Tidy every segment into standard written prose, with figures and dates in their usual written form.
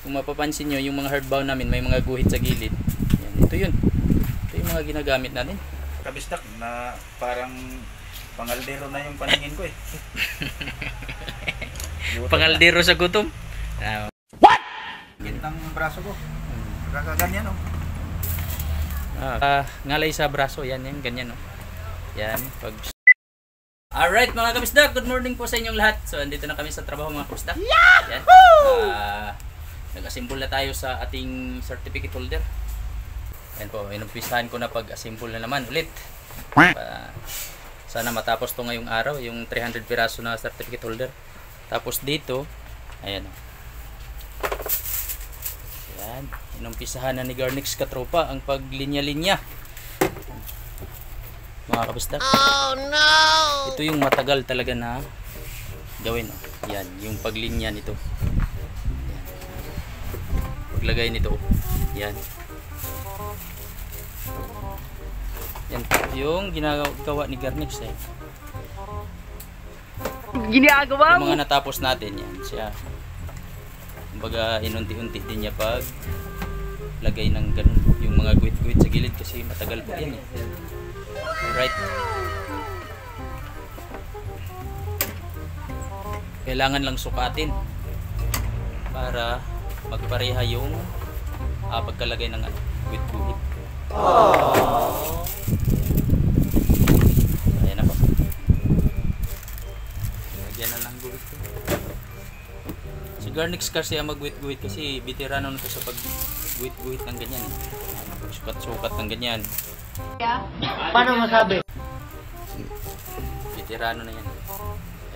Kung mapapansin nyo, yung mga hardbound namin, may mga guhit sa gilid. Yan, ito yun. Ito yung mga ginagamit natin. Kabisdak na parang pangaldero na yung paningin ko eh. Pangaldero sa gutom? What? Gintang braso ko. Kakaganyan o. Ngalay sa braso. Yan, yan. Ganyan o. Yan. Pag... Alright mga kabisdak, good morning po sa inyong lahat. So andito na kami sa trabaho mga kabisdak. Yahoo! Nag-assemble na tayo sa ating certificate holder. Yan po, inumpisahan ko na pag-assemble na naman ulit. Sana matapos to ngayong araw, yung 300 piraso na certificate holder. Tapos dito, ayan o. Yan, inumpisahan na ni Garnix Katropa ang paglinya-linya. Mga kabisdak. Oh no! Ito yung matagal talaga na gawin. Oh. Yan, yung paglinya nito. Yan. Paglagay nito. Yan. Yan yung ginagawa ni Garnix eh. Ginagawa mo? Yung mga natapos natin yan. Siya. Kumbaga inunti-unti din niya pag lagay ng ganun. Yung mga guhit-guhit sa gilid kasi matagal pa yan eh. Alright. Kailangan lang sukatin para magpareha yung pagkalagay ng guhit-guhit. Ayan na po. Lagyan na ng guhit. Si Garnix kasi ang mag-guhit-guhit kasi veterano na ito sa pag-guhit-guhit ng ganyan. Sukat-sukat ng ganyan. Yeah. Paano masabi? Veterano na yan.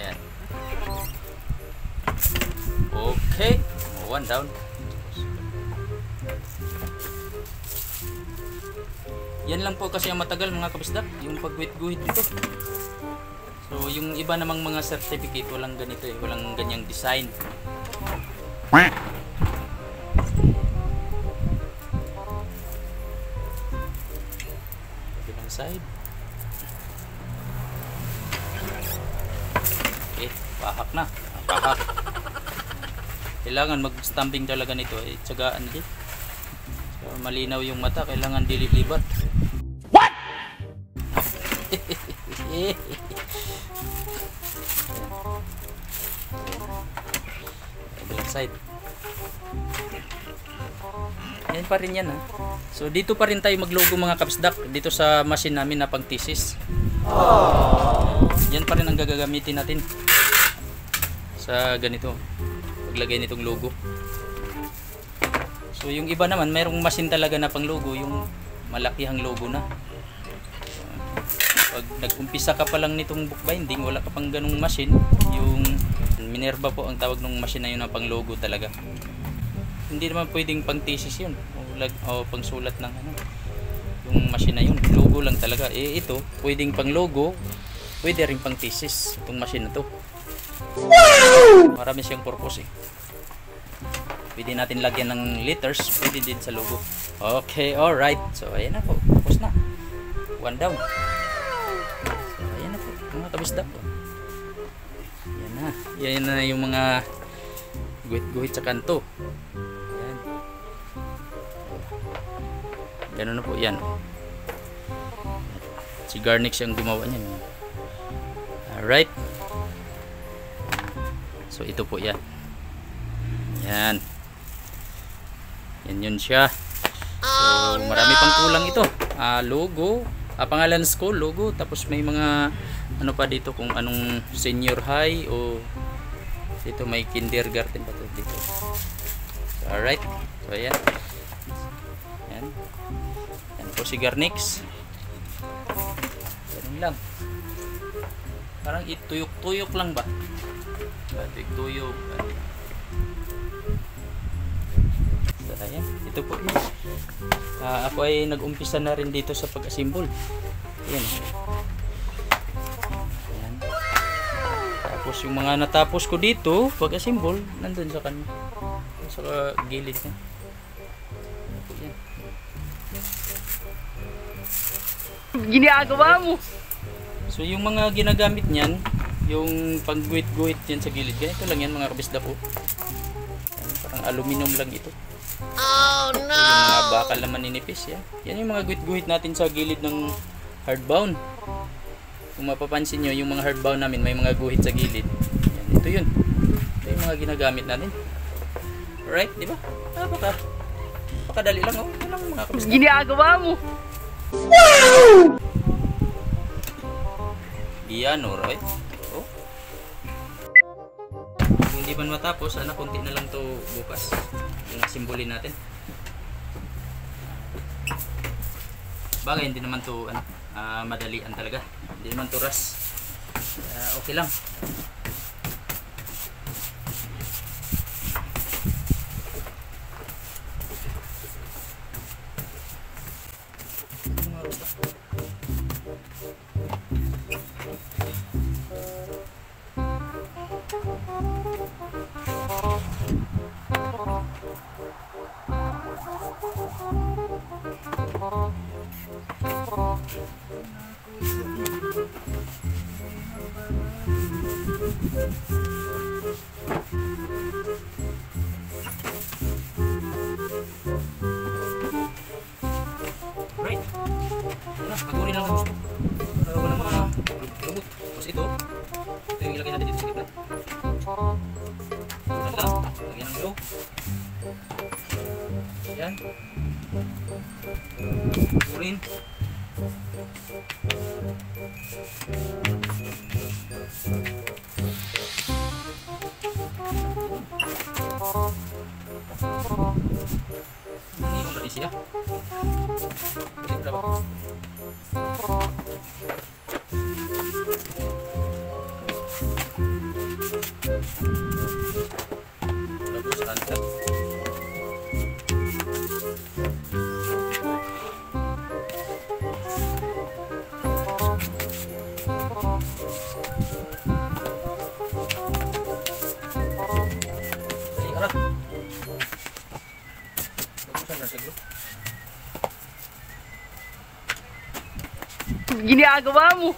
Ayan. Okay, one down. Yan lang po kasi ang matagal mga kabisdak, yung pagguhit-guhit dito. So yung iba namang mga certificate walang ganito eh, walang ganyang design. Bilang side. Okay, pahak na. Pahak. Kailangan mag-stamping talaga nito eh, tsagaan din. So, malinaw yung mata, kailangan dililibat. What? Black side. Yan pa rin yan ha. So dito pa rin tayo maglogo mga kabisdak, dito sa machine namin na pang-thesis. Yan pa rin ang gagamitin natin sa ganito. Paglagay nitong logo. So yung iba naman mayroong machine talaga na pang logo, yung malakihang logo na. Pag nag-umpisa ka pa lang nitong bookbinding, wala ka pang ganung machine, yung Minerva po ang tawag ng machine na yun na pang logo talaga. Hindi naman pwedeng pang thesis yun o pang sulat ng ano. Yung machine na yun, logo lang talaga. Eh ito, pwedeng pang logo, pwede rin pang thesis itong machine na to. Marami siyang purpose eh. Pwede natin lagyan ng letters, pwede din sa logo. Okay, alright. So ayan na po, tapos na. One down. So ayan na po, mga kabisdak po. Ayan na, ayan na yung mga guhit-guhit sa kanto. Ayan. Ganun na po, yan. Si Garnix siyang gumawa niyan. Alright. So ito po yan. Yan. Yan yun siya. So marami pang kulang ito. Logo. Pangalan school, logo. Tapos may mga ano pa dito kung anong senior high o dito may kindergarten pa to dito. So, alright. So yan. Yan. Yan po si Garnix. Ganun lang. Parang ituyok-tuyok lang ba? Tuyok-tuyok. So, ayan. Ito po. Ako ay nag-umpisa na rin dito sa pag-assemble. Ayan. Ayan. Tapos yung mga natapos ko dito, pag-assemble, nandun sa kanya. Sa gilid niya. Ayan. Ginagawa mo! So yung mga ginagamit niyan, yung pagguhit-guhit yan sa gilid, ganito lang yan mga kabisdak po. Parang aluminum lang ito. Oh no! Ito yung mga bakal na maninipis. Yan. Yan yung mga guhit-guhit natin sa gilid ng hardbound. Kung mapapansin nyo, yung mga hardbound namin may mga guhit sa gilid. Yan, ito yun. Ito yung mga ginagamit natin. Alright, di ba? Napakadali lang. Oh. Yan lang mga kabisdak. Ginagawa mo! Wow! Yan, alright. Oh. Kung di man matapos, anak, konti na lang to bukas. Yung simbolin natin. Bagay, hindi naman to madalian talaga. Hindi naman to rush. Okay lang. Agunin lang gusto. Wala mga lumot. Tapos ito yung ilagay natin dito sa gitna. Ito lang. Lagyan ng low. Ayan. Agunin. Ini udah isi ya. Ini berapa? Gini agawa mo.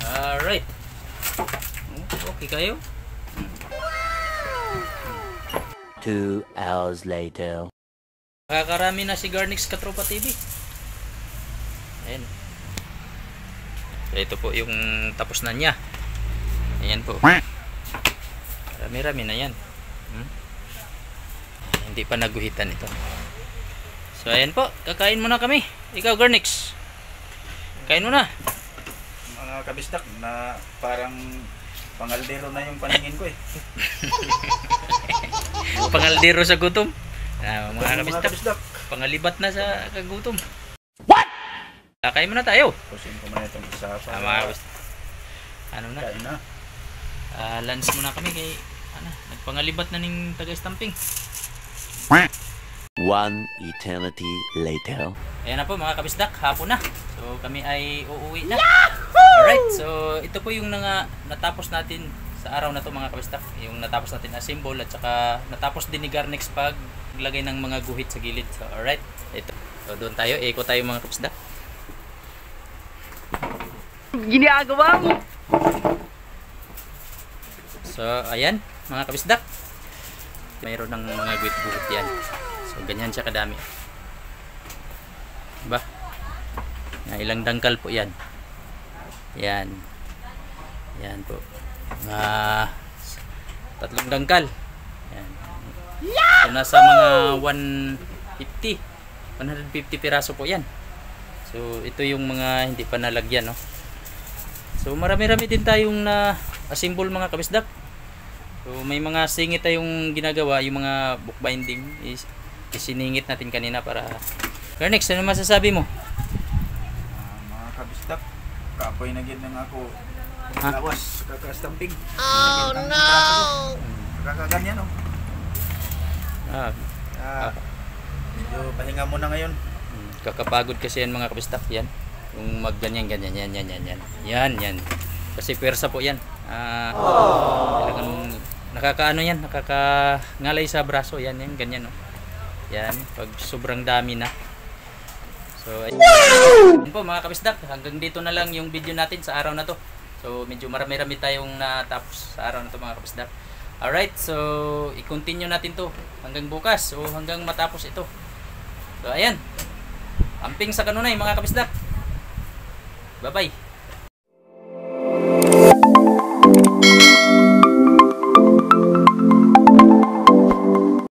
Alright. Okay kayo? 2 hours later. Makakarami na si Garnix Katropa TV. Ayan. Ito po yung tapos na niya. Ayan po. Rami-rami na yan. Hindi pa naguhitan ito. So ayan po. Kakain muna kami. Ikaw Garnix. Kain muna. Mga kabisdak na parang pangaldero na yung paningin ko eh. Pangaldero sa gutom. Mga kabisdak. Pangalibat na sa kagutom. What? Kain muna tayo. Kusin ko muna itong isa. Mga kabisdak. Ano na? Kain na. Lunch muna kami kay nagpangalibat na ning taga-stamping. 1 eternity later. Ayan na po mga kabisdak. Hapon na. So kami ay uuwi na. Alright, so ito po yung natapos natin sa araw na to mga kabisdak. Yung natapos natin na symbol at saka natapos din ni Garnix paglagay ng mga guhit sa gilid. So alright, ito. So doon tayo, eko tayo mga kabisdak. Ginagawa mo! So ayan mga kabisdak. Mayroon ng mga guhit-guhit yan. So ganyan siya kadami. Diba? Ilang dangkal po yan. Yan. Yan po. 3 dangkal. Yan. So, nasa mga 150 piraso po yan. So ito yung mga hindi pa nalagyan, no? So marami-rami din tayong na-assemble mga kabisdak. So may mga singit tayong ginagawa. Yung mga bookbinding isiningit natin kanina para Garnix, ano masasabi mo? Kapoy na gid nang ako. Lawas kaka-stamping. Oh no. Kakaganyan oh. Medyo pahinga muna ngayon. Kakapagod kasi yan mga kabisdak yan. Yung magganyan. Kasi pwersa po yan. Talagang nakakaano yan, ngalay sa braso yan, yan ganyan no. Yan, pag sobrang dami na. So ayun po mga kabisdak, hanggang dito na lang yung video natin sa araw na to. So medyo marami-rami tayong natapos sa araw na to mga kabisdak. Alright, so i-continue natin to hanggang bukas o hanggang matapos ito. So ayan, amping sa kanunay mga kabisdak. Bye-bye.